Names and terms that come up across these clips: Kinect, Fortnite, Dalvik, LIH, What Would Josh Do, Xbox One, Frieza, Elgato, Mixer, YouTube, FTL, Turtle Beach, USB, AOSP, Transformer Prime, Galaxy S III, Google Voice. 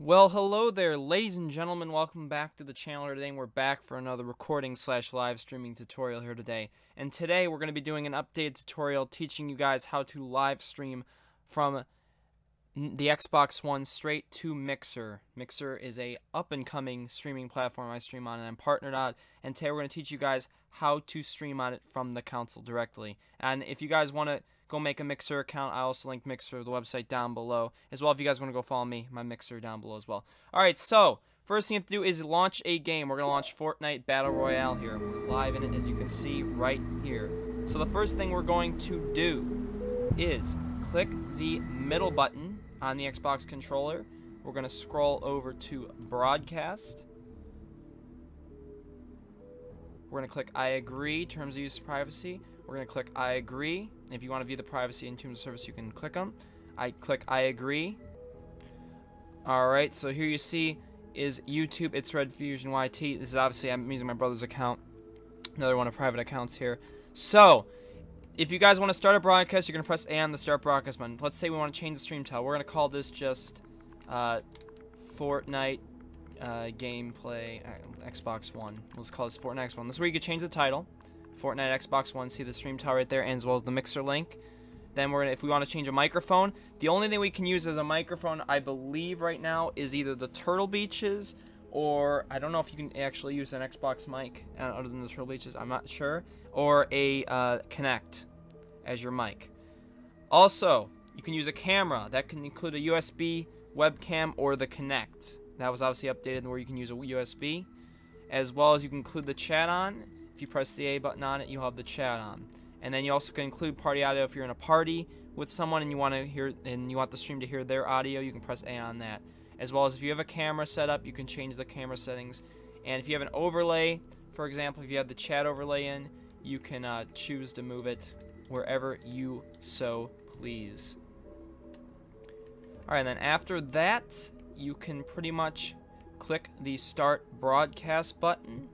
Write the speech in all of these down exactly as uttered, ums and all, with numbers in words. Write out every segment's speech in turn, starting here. Well, hello there, ladies and gentlemen. Welcome back to the channel today, and we're back for another recording slash live streaming tutorial here today. And today we're going to be doing an updated tutorial teaching you guys how to live stream from the Xbox One straight to Mixer. Mixer is a up-and-coming streaming platform I stream on and I'm partnered on, and today we're going to teach you guys how to stream on it from the console directly. And if you guys want to go make a Mixer account, I also link Mixer, the website, down below as well. If you guys want to go follow me, my Mixer down below as well. Alright, so first thing you have to do is launch a game. We're going to launch Fortnite Battle Royale here. We're live in it, as you can see right here. So the first thing we're going to do is click the middle button on the Xbox controller. We're going to scroll over to broadcast. We're going to click I agree, terms of use of privacy. We're going to click I agree. If you want to view the privacy and terms of service, you can click them. I click I agree. Alright, so here you see is YouTube, it's Red Fusion Y T. This is obviously, I'm using my brother's account. Another one of private accounts here. So, if you guys want to start a broadcast, you're going to press A on the start broadcast button. Let's say we want to change the stream title. We're going to call this just uh, Fortnite uh, Gameplay uh, Xbox One. Let's call this Fortnite Xbox One. This is where you can change the title. Fortnite Xbox One, see the stream tile right there, and as well as the Mixer link. Then we're gonna, if we want to change a microphone, the only thing we can use as a microphone, I believe right now, is either the Turtle Beaches, or I don't know if you can actually use an Xbox mic uh, other than the Turtle Beaches, I'm not sure, or a uh, Kinect as your mic. Also, you can use a camera. That can include a U S B webcam or the Kinect. That was obviously updated where you can use a U S B, as well as you can include the chat on. If you press the A button on it, you'll have the chat on. And then you also can include party audio if you're in a party with someone and you want to hear and you want the stream to hear their audio, you can press A on that. As well as if you have a camera set up, you can change the camera settings. And if you have an overlay, for example, if you have the chat overlay in, you can uh, choose to move it wherever you so please. Alright, and then after that, you can pretty much click the Start Broadcast button.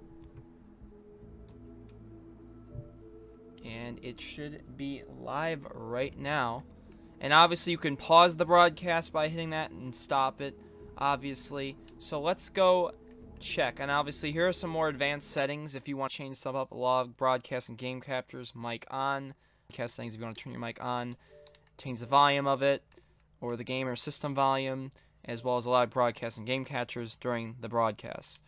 And it should be live right now. And obviously you can pause the broadcast by hitting that and stop it, obviously. So let's go check. And obviously here are some more advanced settings if you want to change stuff up. Log, broadcast, and game captures, mic on. Broadcast settings if you want to turn your mic on. Change the volume of it, or the game or system volume, as well as allow broadcast and game captures during the broadcast.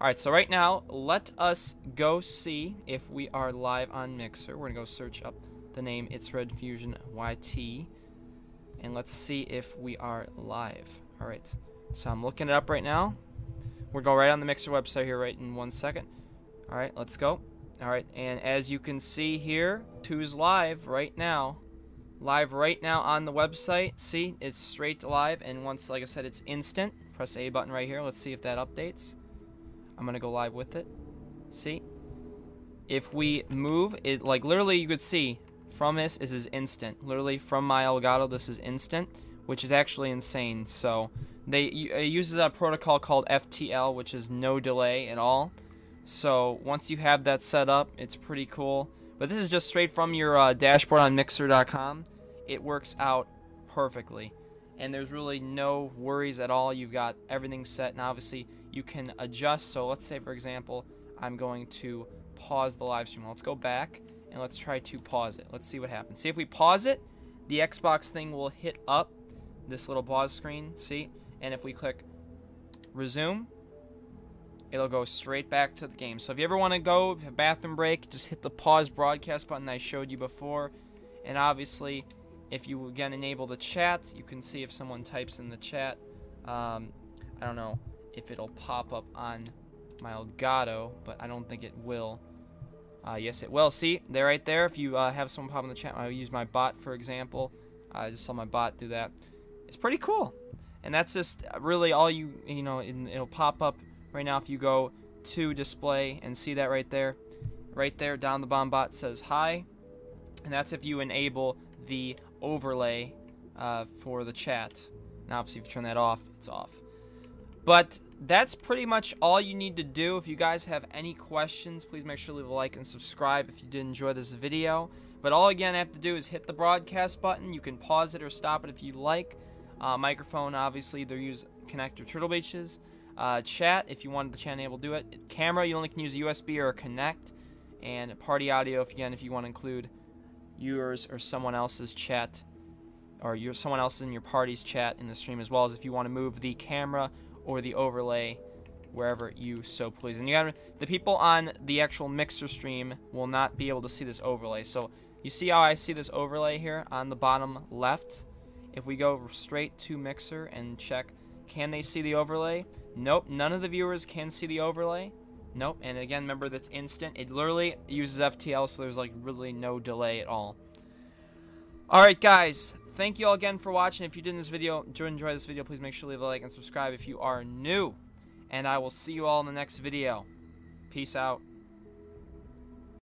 Alright, so right now, let us go see if we are live on Mixer. We're going to go search up the name It's Red Fusion Y T, and let's see if we are live. Alright, so I'm looking it up right now. We're going right on the Mixer website here right in one second. Alright, let's go. Alright, and as you can see here, who's live right now. Live right now on the website. See, it's straight live, and once, like I said, it's instant. Press A button right here. Let's see if that updates. I'm gonna go live with it. See, if we move it, like literally you could see from this, this is instant. Literally from my Elgato, this is instant, which is actually insane. So they it uses a protocol called F T L, which is no delay at all. So once you have that set up, it's pretty cool. But this is just straight from your uh, dashboard on mixer dot com. It works out perfectly. And there's really no worries at all. You've got everything set, and obviously you can adjust. So let's say, for example, I'm going to pause the live stream. Let's go back and let's try to pause it. Let's see what happens. See, if we pause it, the Xbox thing will hit up this little pause screen, see? And if we click resume, it'll go straight back to the game. So if you ever want to go have a bathroom break, just hit the pause broadcast button I showed you before. And obviously, if you again enable the chat, you can see if someone types in the chat. Um, I don't know if it'll pop up on my Elgato, but I don't think it will. Uh, yes, it will. See, they're right there. If you uh, have someone pop in the chat, I'll use my bot, for example. I just saw my bot do that. It's pretty cool. And that's just really all you, you know, it'll pop up right now if you go to display and see that right there. Right there, down the bottom bot says hi. And that's if you enable the overlay uh, for the chat. Now obviously if you turn that off, it's off. But that's pretty much all you need to do. If you guys have any questions, please make sure to leave a like and subscribe if you did enjoy this video. But all again I have to do is hit the broadcast button. You can pause it or stop it if you like. Uh, microphone, obviously, they're use Kinect or Turtle Beaches. Uh, chat, if you wanted the chat enabled, do it. Camera, you only can use a U S B or a Kinect. And party audio, if again, if you want to include yours or someone else's chat, or your someone else in your party's chat in the stream, as well as if you want to move the camera or the overlay wherever you so please. And you got the people on the actual Mixer stream will not be able to see this overlay. So you see how I see this overlay here on the bottom left? If we go straight to Mixer and check, can they see the overlay? Nope, none of the viewers can see the overlay. Nope, and again, remember that's instant. It literally uses F T L, so there's like really no delay at all. Alright guys, thank you all again for watching. If you did this video, enjoy this video, please make sure to leave a like and subscribe if you are new. And I will see you all in the next video. Peace out.